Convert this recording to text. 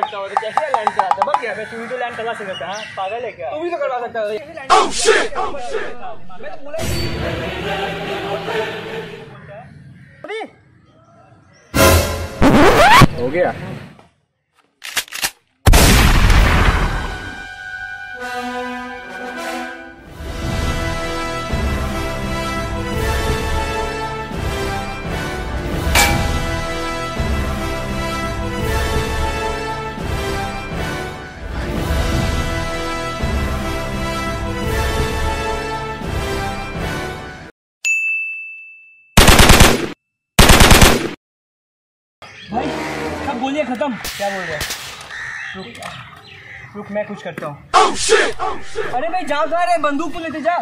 करता हो तो कैसे लैंड कराता बस यार, तुम ही तो लैंड करवा सकते हो। पागल है क्या? तुम ही तो करवा सकता हो। ओह शिट, मैं तो बोला हो गया। भाई सब बोलिए खत्म। क्या बोल रहे हैं? रुक मैं कुछ करता हूँ। अरे भाई जा रहे हैं, बंदूक तो लेते जा।